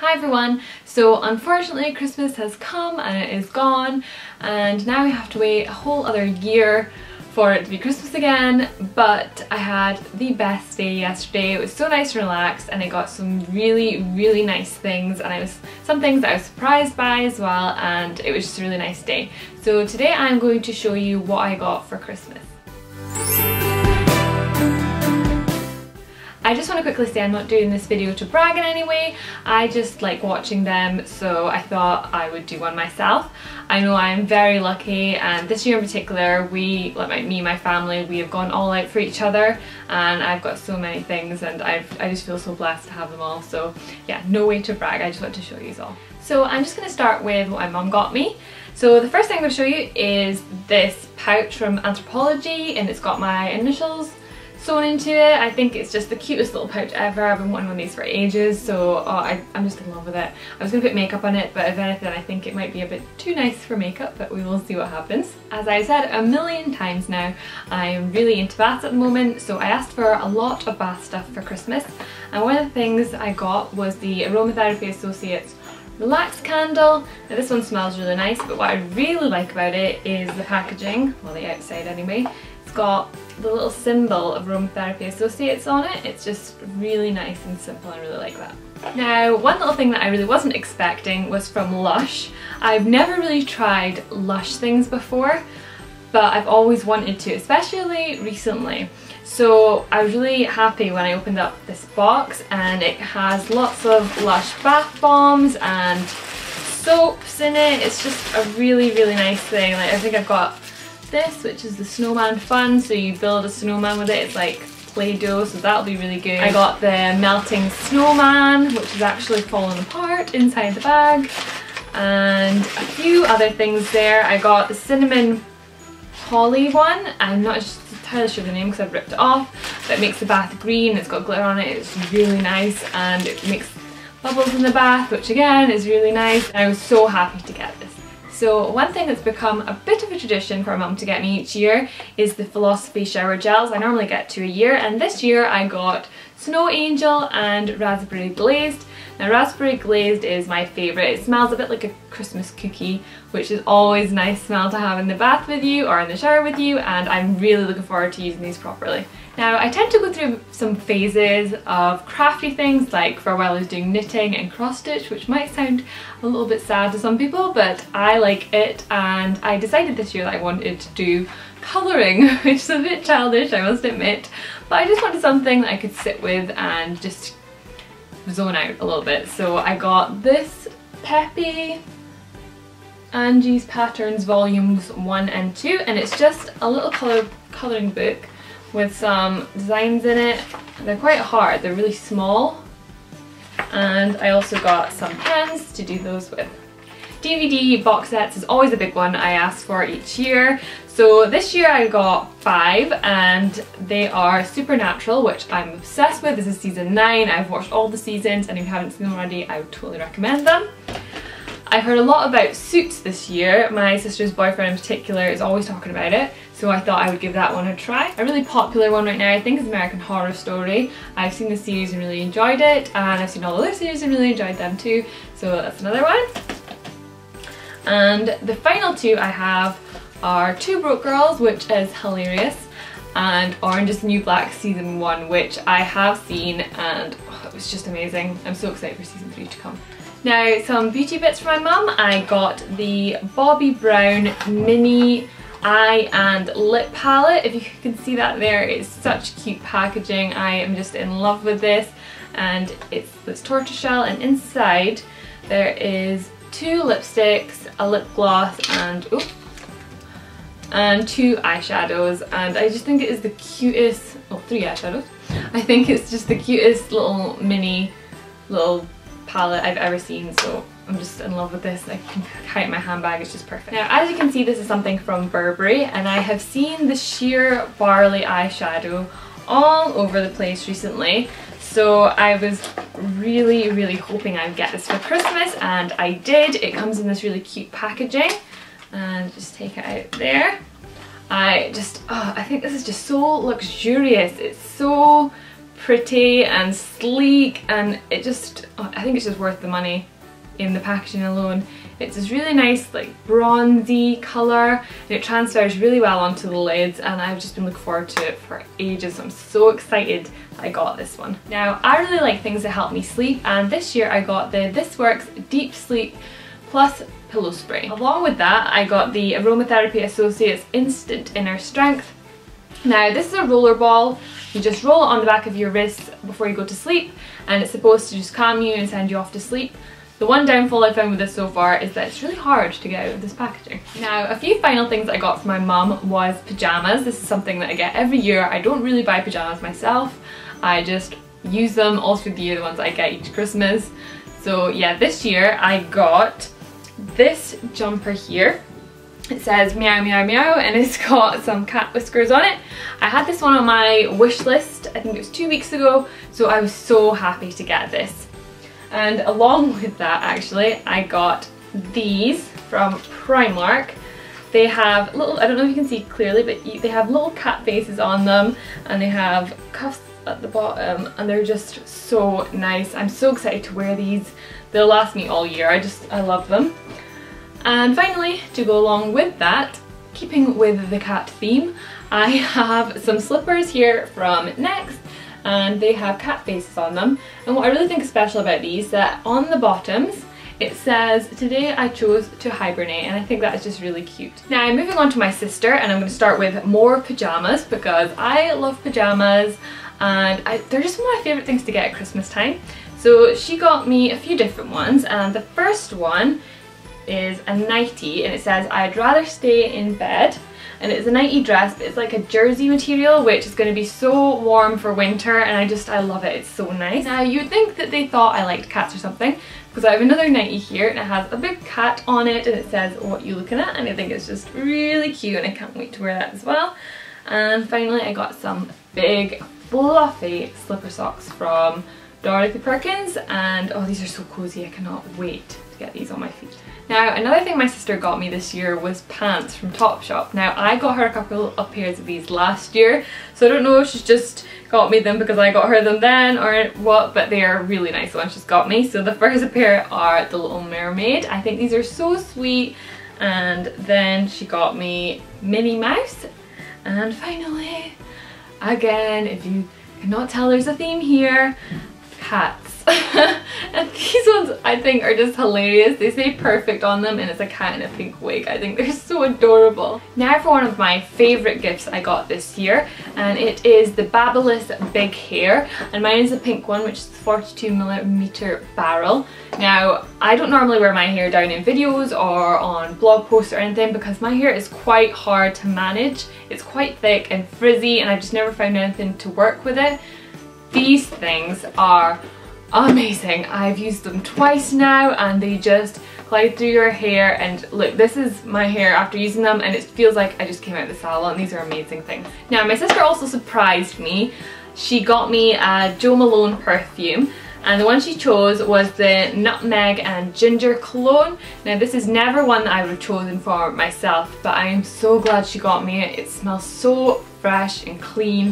Hi everyone, so unfortunately Christmas has come and it is gone, and now we have to wait a whole other year for it to be Christmas again. But I had the best day yesterday. It was so nice and relaxed, and I got some really nice things, and some things I was surprised by as well, and it was just a really nice day. So today I'm going to show you what I got for Christmas. I just want to quickly say I'm not doing this video to brag in any way. I just like watching them, so I thought I would do one myself. I know I'm very lucky, and this year in particular we, my family, we have gone all out for each other, and I've got so many things, and I just feel so blessed to have them all. So yeah, no way to brag, I just want to show you all. So I'm just going to start with what my mum got me. So the first thing I'm going to show you is this pouch from Anthropologie, and it's got my initials sewn into it. I think it's just the cutest little pouch ever. I've been wanting one of these for ages, so I'm just in love with it. I was gonna put makeup on it, but if anything I think it might be a bit too nice for makeup, but we will see what happens. As I said a million times now, I'm really into baths at the moment, so I asked for a lot of bath stuff for Christmas, and one of the things I got was the Aromatherapy Associates Relax candle. Now this one smells really nice, but what I really like about it is the packaging, well the outside anyway. It's got the little symbol of Aromatherapy Associates on it. It's just really nice and simple, I really like that. Now, one little thing that I really wasn't expecting was from Lush. I've never really tried Lush things before, but I've always wanted to, especially recently. So I was really happy when I opened up this box, and it has lots of Lush bath bombs and soaps in it. It's just a really nice thing. Like, I think I've got this, which is the snowman fun, so you build a snowman with it. It's like Play-Doh, so that'll be really good. I got the melting snowman, which is actually fallen apart inside the bag, and a few other things there. I got the cinnamon holly one. I'm not entirely sure the name because I've ripped it off, but it makes the bath green. It's got glitter on it. It's really nice, and it makes bubbles in the bath, which again is really nice. I was so happy to get this. So one thing that's become a bit of a tradition for my mum to get me each year is the Philosophy shower gels. I normally get 2 a year, and this year I got Snow Angel and Raspberry Glazed. Now Raspberry Glazed is my favourite. It smells a bit like a Christmas cookie, which is always a nice smell to have in the bath with you or in the shower with you, and I'm really looking forward to using these properly. Now I tend to go through some phases of crafty things, like for a while I was doing knitting and cross stitch, which might sound a little bit sad to some people, but I like it, and I decided this year that I wanted to do colouring, which is a bit childish, I must admit, but I just wanted something that I could sit with and just zone out a little bit. So I got this Peppy Angie's Patterns volumes 1 and 2, and it's just a little colouring book with some designs in it. They're quite hard, they're really small, and I also got some pens to do those with. DVD box sets is always a big one I ask for each year. So this year I got 5, and they are Supernatural, which I'm obsessed with. This is season 9, I've watched all the seasons, and if you haven't seen them already, I would totally recommend them. I heard a lot about Suits this year. My sister's boyfriend in particular is always talking about it, so I thought I would give that one a try. A really popular one right now I think is American Horror Story. I've seen the series and really enjoyed it, and I've seen all the other series and really enjoyed them too, so that's another one. And the final two I have are Two Broke Girls, which is hilarious, and Orange is the New Black season 1, which I have seen, and it was just amazing. I'm so excited for season 3 to come. Now some beauty bits for my mum. I got the Bobbi Brown mini eye and lip palette. If you can see that there, it's such cute packaging. I am just in love with this, and it's tortoiseshell, and inside there is 2 lipsticks, a lip gloss, and 2 eyeshadows, and I just think it is the cutest, well 3 eyeshadows. I think it's just the cutest little mini palette I've ever seen, so I'm just in love with this. I can hide my handbag, it's just perfect. Now as you can see, this is something from Burberry, and I have seen the sheer barley eyeshadow all over the place recently, so I was really hoping I would get this for Christmas, and I did. It comes in this really cute packaging, and just take it out there. I think this is just so luxurious. It's so pretty and sleek, and it just, I think it's just worth the money in the packaging alone. It's this really nice like bronzy colour and it transfers really well onto the lids, and I've just been looking forward to it for ages. I'm so excited that I got this one. Now I really like things that help me sleep, and this year I got the This Works Deep Sleep Plus Pillow Spray. Along with that I got the Aromatherapy Associates Instant Inner Strength. Now this is a roller ball. You just roll it on the back of your wrist before you go to sleep, and it's supposed to just calm you and send you off to sleep. The one downfall I found with this so far is that it's really hard to get out of this packaging. Now a few final things I got for my mum was pyjamas. This is something that I get every year. I don't really buy pyjamas myself. I just use them all through the year, the ones I get each Christmas. So yeah, this year I got this jumper here. It says meow meow meow and it's got some cat whiskers on it. I had this one on my wish list, I think it was 2 weeks ago, so I was so happy to get this. And along with that actually I got these from Primark. They have little, I don't know if you can see clearly, but they have little cat faces on them and they have cuffs at the bottom, and they're just so nice. I'm so excited to wear these. They'll last me all year. I love them. And finally, to go along with that, keeping with the cat theme, I have some slippers here from Next, and they have cat faces on them. And what I really think is special about these is that on the bottoms it says, "Today I chose to hibernate," and I think that is just really cute. Now moving on to my sister, and I'm going to start with more pyjamas because I love pyjamas and they're just one of my favourite things to get at Christmas time. So she got me a few different ones, and the first one is a nightie, and it says "I'd rather stay in bed," and it's a nightie dress, but it's like a jersey material which is going to be so warm for winter, and I love it. It's so nice. Now you'd think that they thought I liked cats or something because I have another nightie here and it has a big cat on it and it says "What you looking at?" and I think it's just really cute and I can't wait to wear that as well. And finally I got some big fluffy slipper socks from Dorothy Perkins, and oh, these are so cozy. I cannot wait to get these on my feet. Now another thing my sister got me this year was pants from Topshop. Now I got her a couple of pairs of these last year, so I don't know if she's just got me them because I got her them then or what, but they are really nice ones she's got me. So the first pair are the Little Mermaid. I think these are so sweet. And then she got me Minnie Mouse. And finally, again, if you cannot tell there's a theme here, cats. And these ones I think are just hilarious. They say "perfect" on them and it's a cat in a pink wig. I think they're so adorable. Now for one of my favourite gifts I got this year, and it is the Babyliss Big Hair, and mine is the pink one which is 42mm barrel. Now I don't normally wear my hair down in videos or on blog posts or anything because my hair is quite hard to manage. It's quite thick and frizzy and I've just never found anything to work with it. These things are amazing. I've used them twice now and they just glide through your hair, and look, this is my hair after using them and it feels like I just came out of the salon. These are amazing things. Now my sister also surprised me. She got me a Jo Malone perfume, and the one she chose was the Nutmeg and Ginger Cologne. Now this is never one that I would have chosen for myself, but I am so glad she got me it. It smells so fresh and clean,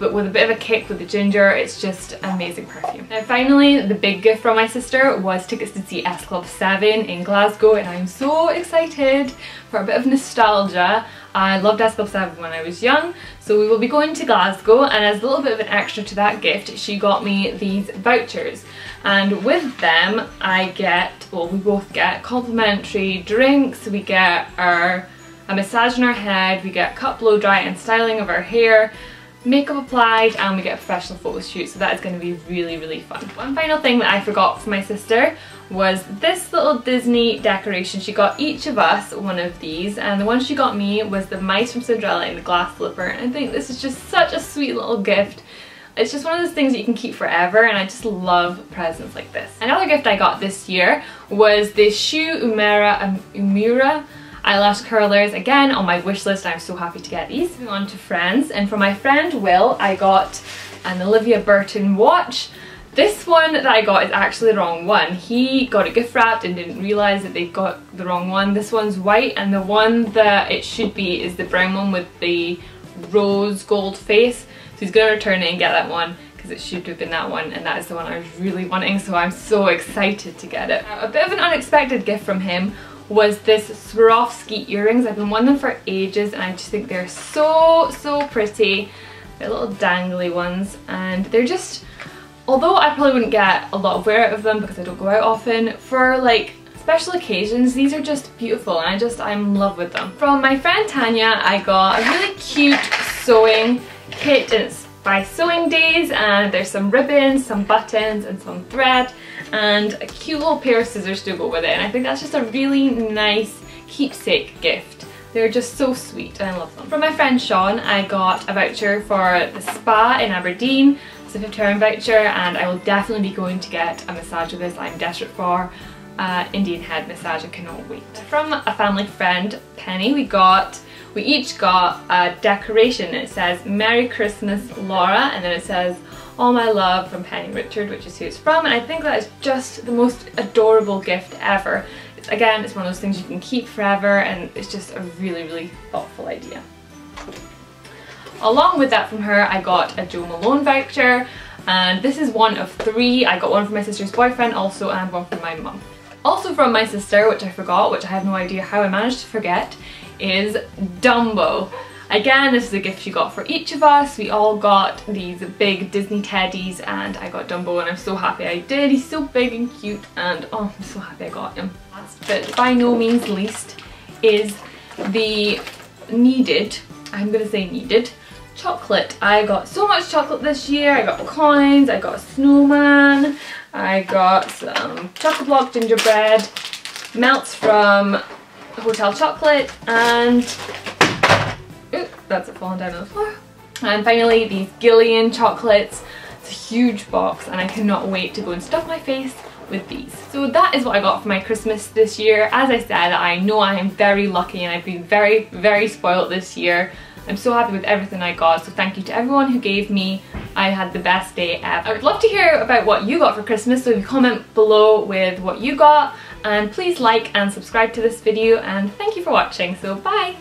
but with a bit of a kick with the ginger. It's just amazing perfume. Now finally, the big gift from my sister was tickets to see S Club 7 in Glasgow, and I'm so excited for a bit of nostalgia. I loved S Club 7 when I was young, so we will be going to Glasgow, and as a little bit of an extra to that gift, she got me these vouchers. And with them, I get, well, we both get complimentary drinks, we get a massage on our head, we get cut, blow dry and styling of our hair, makeup applied, and we get a professional photo shoot, so that is going to be really, really fun. One final thing that I forgot for my sister was this little Disney decoration. She got each of us one of these, and the one she got me was the mice from Cinderella in the glass slipper, and I think this is just such a sweet little gift. It's just one of those things that you can keep forever, and I just love presents like this. Another gift I got this year was the Shu Umera eyelash curlers, again on my wish list. I'm so happy to get these. Moving on to friends, and from my friend Will I got an Olivia Burton watch. This one that I got is actually the wrong one. He got it gift wrapped and didn't realise that they got the wrong one. This one's white, and the one that it should be is the brown one with the rose gold face, so he's going to return it and get that one. because it should have been that one, and that is the one I was really wanting, so I'm so excited to get it. A bit of an unexpected gift from him was this Swarovski earrings. I've been wanting them for ages and I just think they're so pretty. They're little dangly ones and they're just, although I probably wouldn't get a lot of wear out of them because I don't go out often, for like special occasions these are just beautiful and I'm in love with them. From my friend Tanya I got a really cute sewing kit and it's by Sewing Days, and there's some ribbons, some buttons and some thread and a cute little pair of scissors to go with it, and I think that's just a really nice keepsake gift. They're just so sweet and I love them. From my friend Sean I got a voucher for the spa in Aberdeen. It's a £50 voucher and I will definitely be going to get a massage with this. I'm desperate for Indian head massage, I cannot wait. From a family friend, Penny, we each got a decoration and it says Merry Christmas Laura and then it says All My Love from Penny Richard, which is who it's from, and I think that is just the most adorable gift ever. Again, it's one of those things you can keep forever and it's just a really thoughtful idea. Along with that from her I got a Jo Malone voucher and this is one of three. I got one from my sister's boyfriend also and one from my mum. Also from my sister, which I forgot, which I have no idea how I managed to forget, is Dumbo. Again, this is a gift she got for each of us. We all got these big Disney teddies and I got Dumbo and I'm so happy I did. He's so big and cute and oh, I'm so happy I got him. But by no means least is the needed, I'm gonna say needed, chocolate. I got so much chocolate this year. I got coins, I got a snowman, I got some chocolate block gingerbread, melts from Hotel Chocolate, and ooh, that's it falling down on the floor. And finally these Gillian chocolates. It's a huge box and I cannot wait to go and stuff my face with these. So that is what I got for my Christmas this year. As I said, I know I am very lucky and I've been very spoiled this year. I'm so happy with everything I got, so thank you to everyone who gave me. I had the best day ever. I would love to hear about what you got for Christmas, so you comment below with what you got, and please like and subscribe to this video, and thank you for watching, so bye!